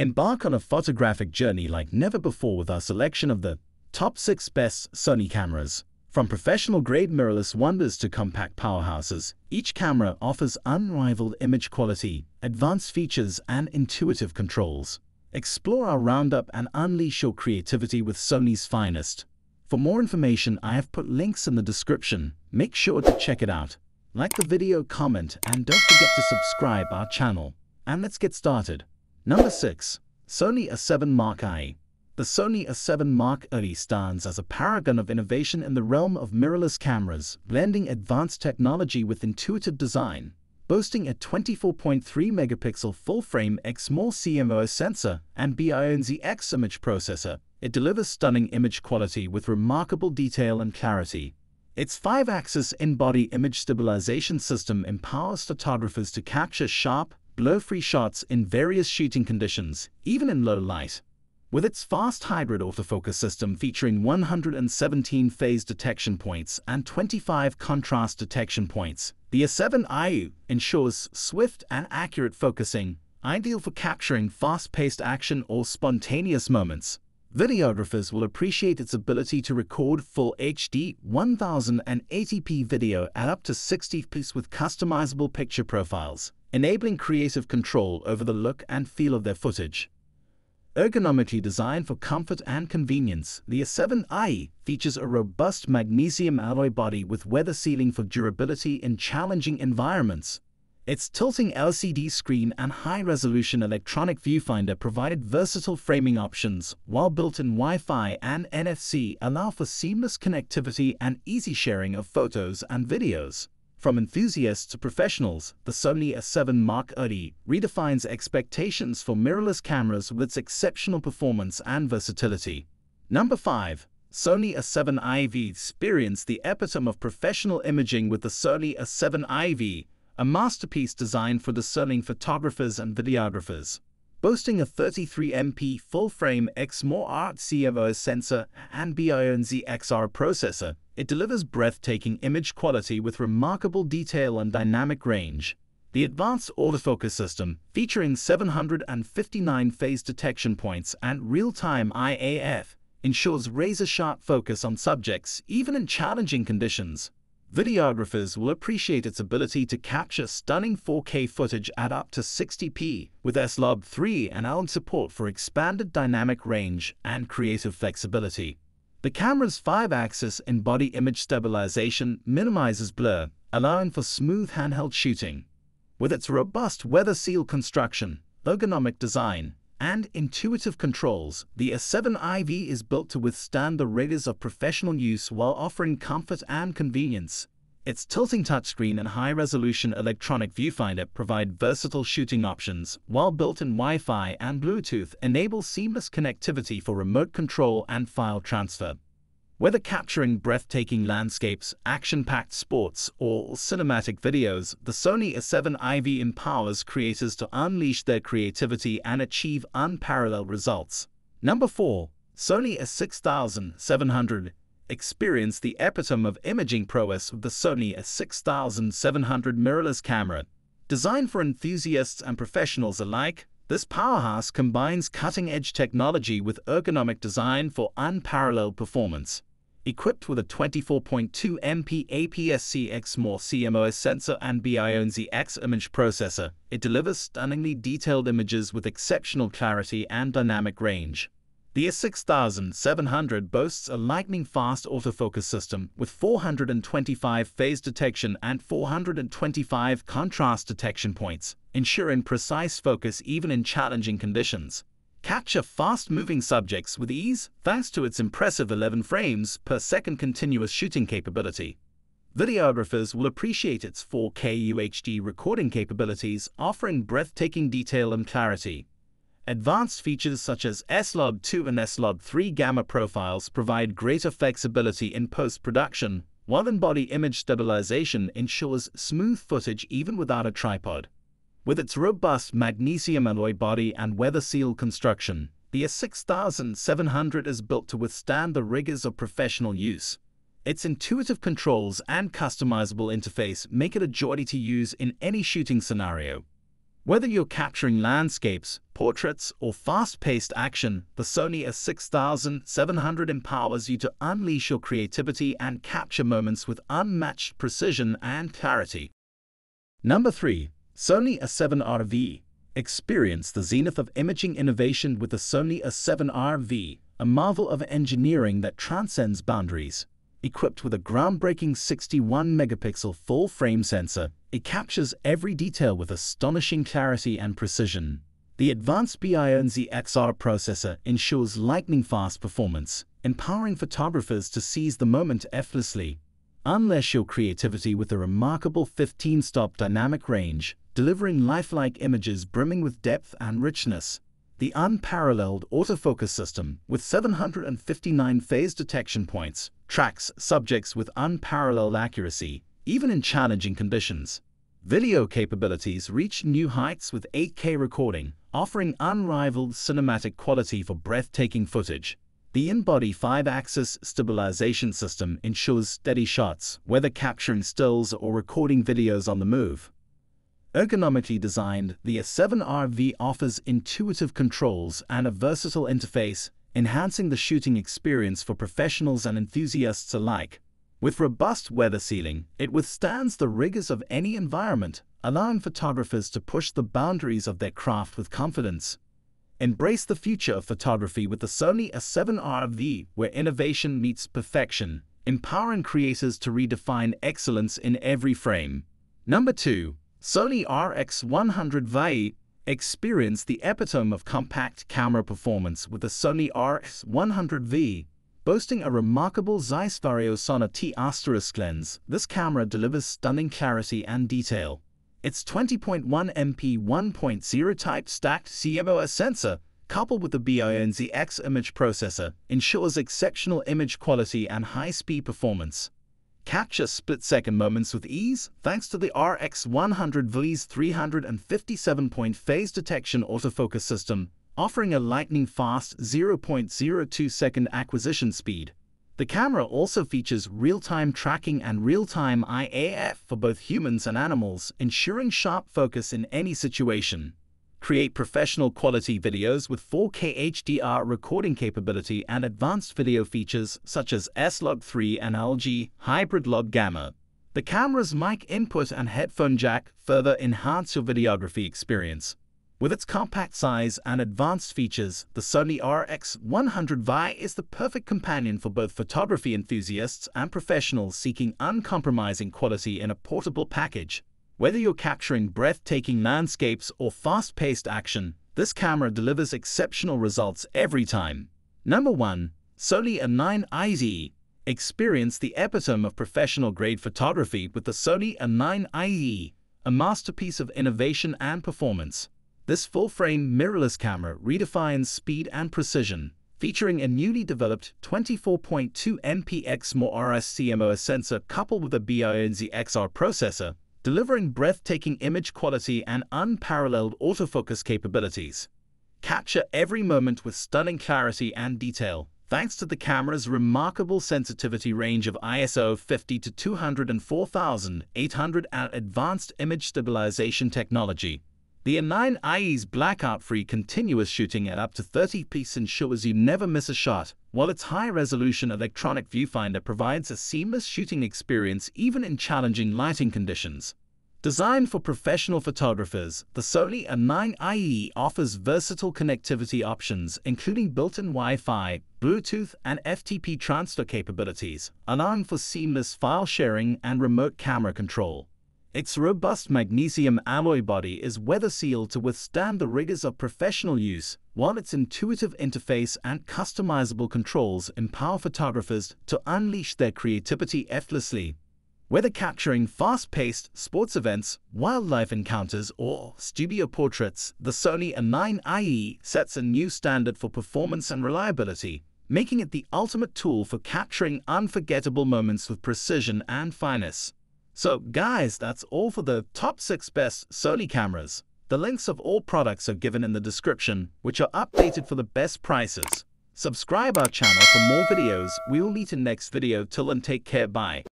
Embark on a photographic journey like never before with our selection of the top 6 best Sony cameras. From professional-grade mirrorless wonders to compact powerhouses, each camera offers unrivaled image quality, advanced features, and intuitive controls. Explore our roundup and unleash your creativity with Sony's finest. For more information, I have put links in the description. Make sure to check it out. Like the video, comment, and don't forget to subscribe our channel. And let's get started. Number 6. Sony a7 Mark I. The Sony a7 Mark I stands as a paragon of innovation in the realm of mirrorless cameras, blending advanced technology with intuitive design. Boasting a 24.3-megapixel full-frame Exmor CMOS sensor and BIONZ X image processor, it delivers stunning image quality with remarkable detail and clarity. Its 5-axis in-body image stabilization system empowers photographers to capture sharp, blur-free shots in various shooting conditions, even in low light. With its fast hybrid autofocus system featuring 117 phase detection points and 25 contrast detection points, the a7 II ensures swift and accurate focusing, ideal for capturing fast-paced action or spontaneous moments. Videographers will appreciate its ability to record full HD 1080p video at up to 60 fps with customizable picture profiles, enabling creative control over the look and feel of their footage. Ergonomically designed for comfort and convenience, the a7 II features a robust magnesium alloy body with weather sealing for durability in challenging environments. Its tilting LCD screen and high-resolution electronic viewfinder provided versatile framing options, while built-in Wi-Fi and NFC allow for seamless connectivity and easy sharing of photos and videos. From enthusiasts to professionals, the Sony a7 Mark I redefines expectations for mirrorless cameras with its exceptional performance and versatility. Number 5. Sony a7 IV. Experience the epitome of professional imaging with the Sony a7 IV, a masterpiece designed for discerning photographers and videographers. Boasting a 33MP full-frame Exmor R CMOS sensor and BIONZ XR processor, it delivers breathtaking image quality with remarkable detail and dynamic range. The advanced autofocus system, featuring 759 phase detection points and real-time IAF, ensures razor-sharp focus on subjects even in challenging conditions. Videographers will appreciate its ability to capture stunning 4K footage at up to 60p, with S-Log3 and APS-C support for expanded dynamic range and creative flexibility. The camera's 5-axis in-body image stabilization minimizes blur, allowing for smooth handheld shooting. With its robust weather-seal construction, ergonomic design, and intuitive controls, the a7 IV is built to withstand the rigors of professional use while offering comfort and convenience. Its tilting touchscreen and high-resolution electronic viewfinder provide versatile shooting options, while built-in Wi-Fi and Bluetooth enable seamless connectivity for remote control and file transfer. Whether capturing breathtaking landscapes, action-packed sports, or cinematic videos, the Sony a7 IV empowers creators to unleash their creativity and achieve unparalleled results. Number 4. Sony a6700. Experience the epitome of imaging prowess with the Sony a6700 mirrorless camera. Designed for enthusiasts and professionals alike, this powerhouse combines cutting-edge technology with ergonomic design for unparalleled performance. Equipped with a 24.2MP APS-C Exmor CMOS sensor and BIONZ X image processor, it delivers stunningly detailed images with exceptional clarity and dynamic range. The a6700 boasts a lightning-fast autofocus system with 425 phase detection and 425 contrast detection points, ensuring precise focus even in challenging conditions. Capture fast-moving subjects with ease thanks to its impressive 11 frames per second continuous shooting capability. Videographers will appreciate its 4K UHD recording capabilities, offering breathtaking detail and clarity. Advanced features such as S-Log2 and S-Log3 gamma profiles provide greater flexibility in post-production, while in-body image stabilization ensures smooth footage even without a tripod. With its robust magnesium alloy body and weather-seal construction, the a6700 is built to withstand the rigors of professional use. Its intuitive controls and customizable interface make it a joy to use in any shooting scenario. Whether you're capturing landscapes, portraits, or fast-paced action, the Sony a6700 empowers you to unleash your creativity and capture moments with unmatched precision and clarity. Number 3. Sony a7RV. Experience the zenith of imaging innovation with the Sony a7RV, a marvel of engineering that transcends boundaries. Equipped with a groundbreaking 61-megapixel full-frame sensor, it captures every detail with astonishing clarity and precision. The advanced BIONZ XR processor ensures lightning-fast performance, empowering photographers to seize the moment effortlessly. Unleash your creativity with a remarkable 15-stop dynamic range, delivering lifelike images brimming with depth and richness. The unparalleled autofocus system, with 759 phase detection points, tracks subjects with unparalleled accuracy, even in challenging conditions. Video capabilities reach new heights with 8K recording, offering unrivaled cinematic quality for breathtaking footage. The in-body 5-axis stabilization system ensures steady shots, whether capturing stills or recording videos on the move. Ergonomically designed, the a7RV offers intuitive controls and a versatile interface, enhancing the shooting experience for professionals and enthusiasts alike. With robust weather sealing, it withstands the rigors of any environment, allowing photographers to push the boundaries of their craft with confidence. Embrace the future of photography with the Sony a7RV, where innovation meets perfection, empowering creators to redefine excellence in every frame. Number 2. Sony RX100 VI. Experience the epitome of compact camera performance with the Sony RX100 V. Boasting a remarkable Zeiss Vario Sonnar T* lens, this camera delivers stunning clarity and detail. Its 20.1MP 1.0 type stacked CMOS sensor, coupled with the BIONZ X image processor, ensures exceptional image quality and high-speed performance. Capture split-second moments with ease thanks to the RX100 VI's 357-point phase detection autofocus system, offering a lightning-fast 0.02-second acquisition speed. The camera also features real-time tracking and real-time IAF for both humans and animals, ensuring sharp focus in any situation. Create professional-quality videos with 4K HDR recording capability and advanced video features such as S-Log3 and LG Hybrid Log Gamma. The camera's mic input and headphone jack further enhance your videography experience. With its compact size and advanced features, the Sony RX100 VI is the perfect companion for both photography enthusiasts and professionals seeking uncompromising quality in a portable package. Whether you're capturing breathtaking landscapes or fast-paced action, this camera delivers exceptional results every time. Number 1. Sony a9 II. Experience the epitome of professional-grade photography with the Sony a9 II, a masterpiece of innovation and performance. This full-frame mirrorless camera redefines speed and precision, featuring a newly developed 24.2MP Exmor RS CMOS sensor coupled with a BIONZ XR processor, delivering breathtaking image quality and unparalleled autofocus capabilities. Capture every moment with stunning clarity and detail, thanks to the camera's remarkable sensitivity range of ISO 50 to 204,800 and advanced image stabilization technology. The a9 IE's blackout-free continuous shooting at up to 30 FPS ensures you never miss a shot, while its high-resolution electronic viewfinder provides a seamless shooting experience even in challenging lighting conditions. Designed for professional photographers, the Sony a9 IE offers versatile connectivity options including built-in Wi-Fi, Bluetooth, and FTP transfer capabilities, allowing for seamless file sharing and remote camera control. Its robust magnesium alloy body is weather-sealed to withstand the rigors of professional use, while its intuitive interface and customizable controls empower photographers to unleash their creativity effortlessly. Whether capturing fast-paced sports events, wildlife encounters, or studio portraits, the Sony a9 IE sets a new standard for performance and reliability, making it the ultimate tool for capturing unforgettable moments with precision and finesse. So guys, that's all for the top 6 best Sony cameras. The links of all products are given in the description, which are updated for the best prices. Subscribe our channel for more videos. We will meet in next video. Till then, take care. Bye.